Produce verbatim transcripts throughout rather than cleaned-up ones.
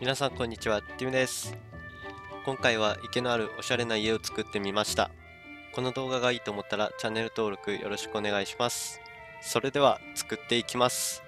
皆さんこんにちは、ティムです。今回は池のあるおしゃれな家を作ってみました。この動画がいいと思ったらチャンネル登録よろしくお願いします。それでは作っていきます。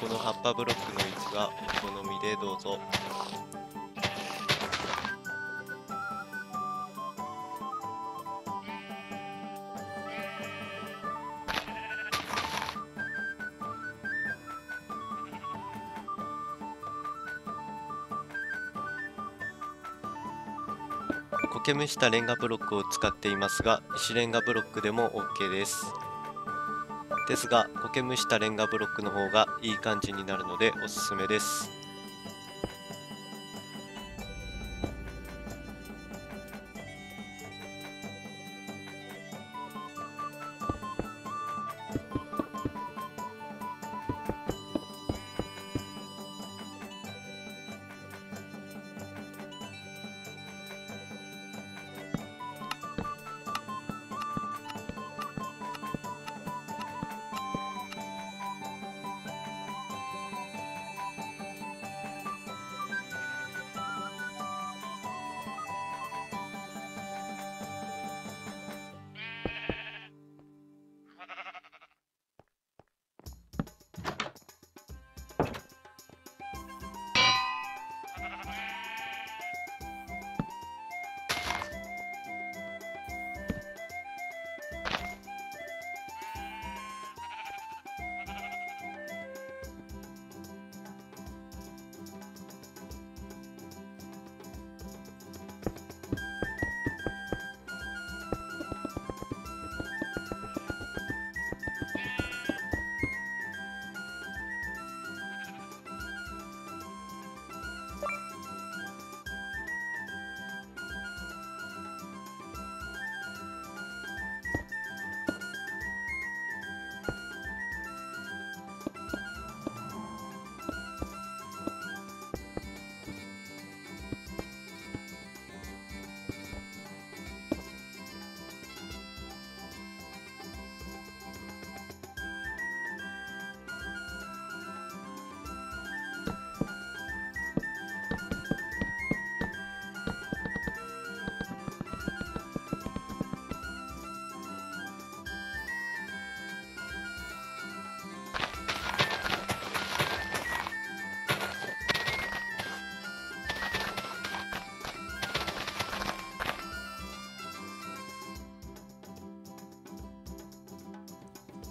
この葉っぱブロックの位置がお好みでどうぞ。苔むしたレンガブロックを使っていますが、石レンガブロックでも OK です。ですが苔むしたレンガブロックの方がいい感じになるのでおすすめです。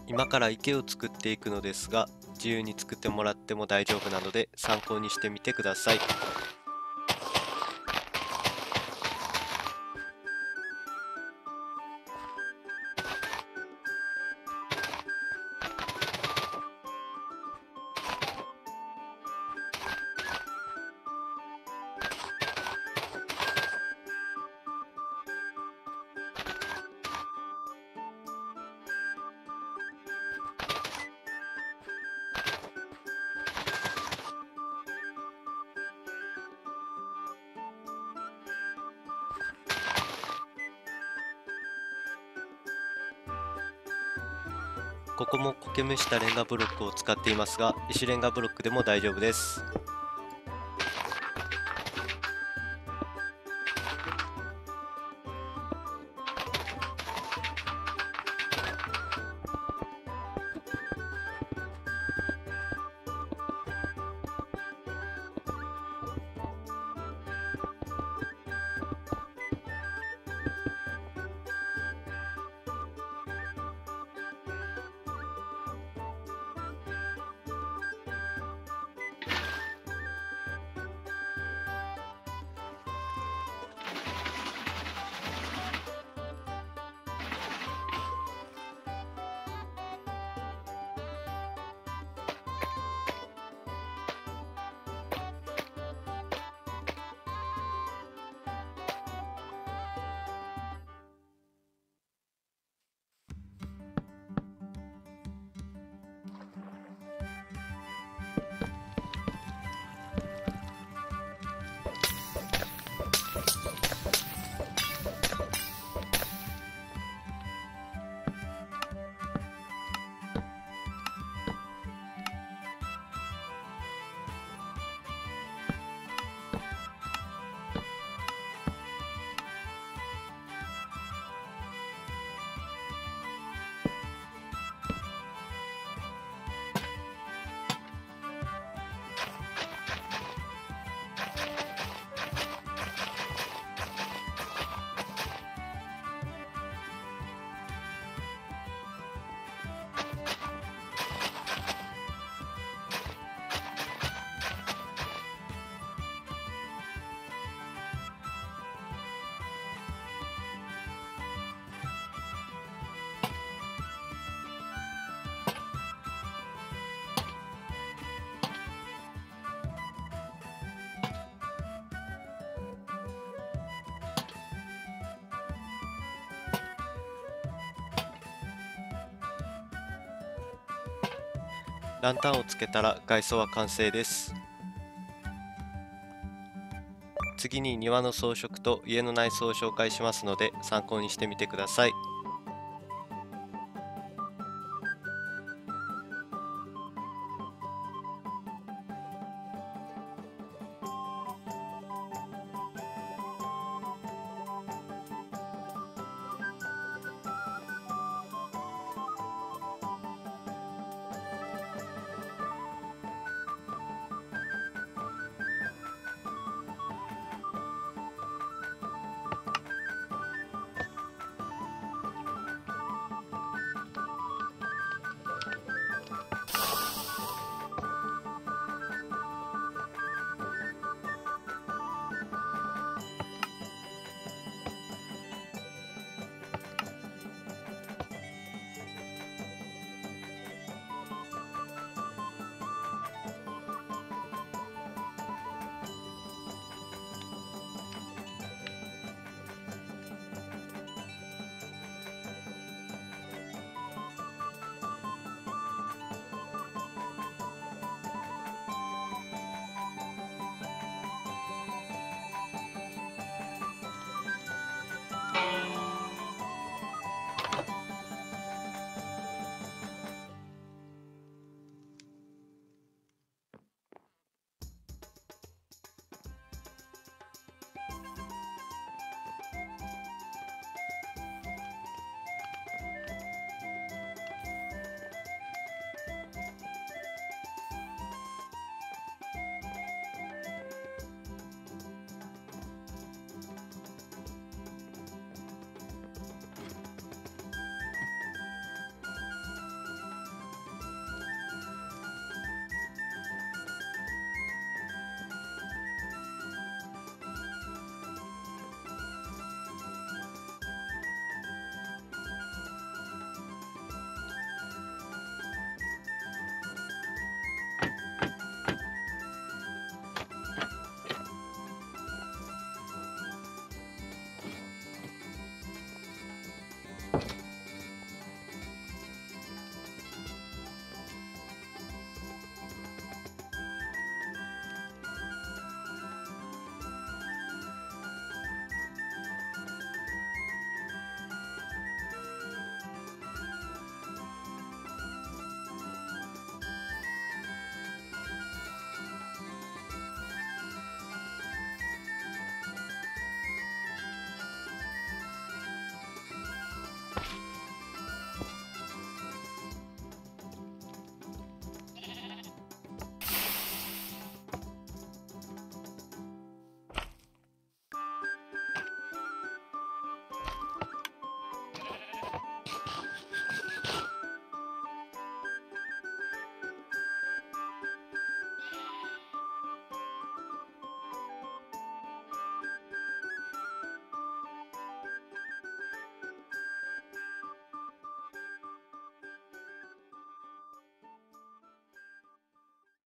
今から池を作っていくのですが、自由に作ってもらっても大丈夫なので参考にしてみてください。ここも苔むしたレンガブロックを使っていますが、石レンガブロックでも大丈夫です。ランタンをつけたら外装は完成です。次に庭の装飾と家の内装を紹介しますので参考にしてみてください。